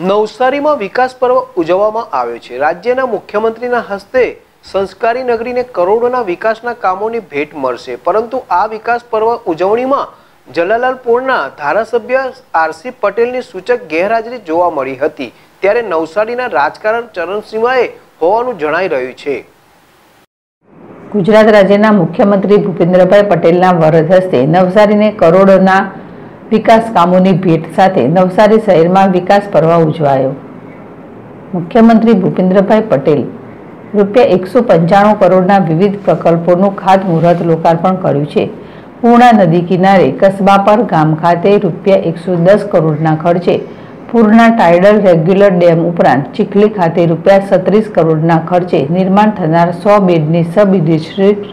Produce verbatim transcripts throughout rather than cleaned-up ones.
नवसारी में विकास पर्व उजवવામાં આવે છે। રાજ્યના મુખ્યમંત્રીના હસ્તે સંસ્કારી નગરીને કરોડોના વિકાસના કામોની ભેટ મળશે, પરંતુ આ વિકાસ પર્વ ઉજવણીમાં જલાલાલ પૂર્ણા ધારાસભ્ય આરસી પટેલની સૂચક ગેરહાજરી જોવા મળી હતી, ત્યારે નવસારીના રાજકારણ ચરમસીમાએ હોવાનું જણાઈ રહ્યું છે। गुजरात राज्यना मुख्यमंत्री भूपेन्द्र भाई पटेल वरद हस्ते नवसारी ने करोड़ोना विकास कामों की भेट साथ नवसारी शहर में विकास पर्व उजवायो। मुख्यमंत्री भूपेन्द्र भाई पटेल रूपिया एक सौ पंचाणु करोड़ना विविध प्रकल्पों खातमुहूर्त लोकार्पण कर्यु छे। पूर्णा नदी किनारे कसबा पर गाम खाते रूपिया एक सौ दस करोड़ना खर्चे पूर्णा टाइडल रेग्युलर डेम उपरांत चीखली खाते रूपया सत्रीस करोड़ना खर्चे निर्माण थनार सौ बेडनी सब डिस्ट्रिक्ट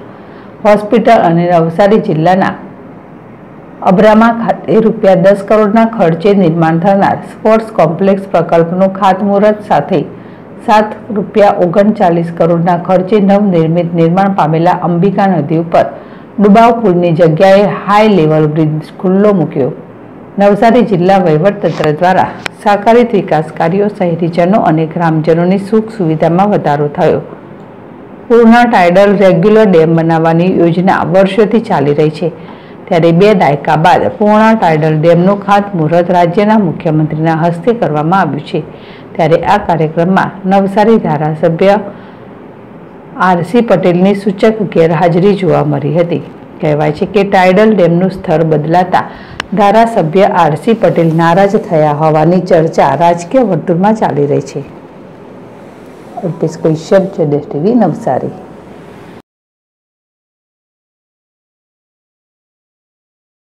हॉस्पिटल और नवसारी जिल्लाना अब्रामा खाते रूपया दस करोड़ना खर्चे निर्माण थनार स्पोर्ट्स कॉम्प्लेक्स प्रकल्पनो खातमुहूर्त साथ सात रूपया ओगणचालीस करोड़ना खर्चे नवनिर्मित निर्माण पामेला अंबिका नदी पर डुबाव पुलनी जग्याए हाई लेवल ब्रिज खुल्लो मूक्यो। नवसारी जिला वहीवटतंत्र द्वारा साकारित विकास कार्यों शहरीजनों और ग्रामजनों की सुख सुविधा में वधारो थयो। पूर्णा टाइडल रेग्युलर डेम बनावવાની योजना वर्षोथी चाली रही है, त्यारे बे दायका बाद पूर्णा टाइडल डेमनो खातमुहूर्त राज्यना मुख्यमंत्रीना हस्ते करवामां आव्युं छे। त्यारे आ कार्यक्रम में नवसारी धारासभ्य आरसी पटेलनी सूचक गैरहाजरी जोवा मळी हती। कहवाय छे के टाइडल डेमनुं स्थळ बदलाता धारासभ्य आरसी पटेल नाराज थया होवानी चर्चा राजकीय वर्तुळमां चाली रही है। अर्पित कोई शब्द जो देश टीवी नवसारी।